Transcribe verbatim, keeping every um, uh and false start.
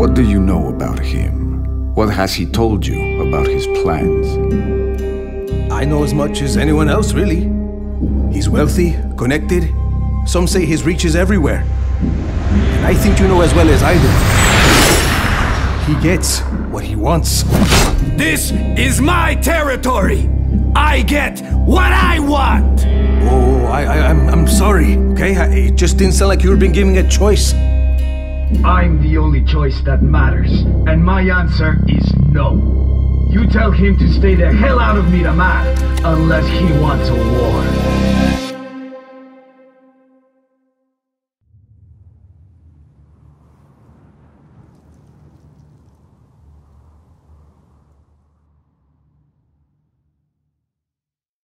What do you know about him? What has he told you about his plans? I know as much as anyone else, really. He's wealthy, connected. Some say his reach is everywhere. And I think you know as well as I do. He gets what he wants. This is my territory! I get what I want! Oh, I, I, I'm, I'm sorry, okay? I, it just didn't sound like you were being given a choice. I'm the only choice that matters, and my answer is no. You tell him to stay the hell out of Miramar, unless he wants a war.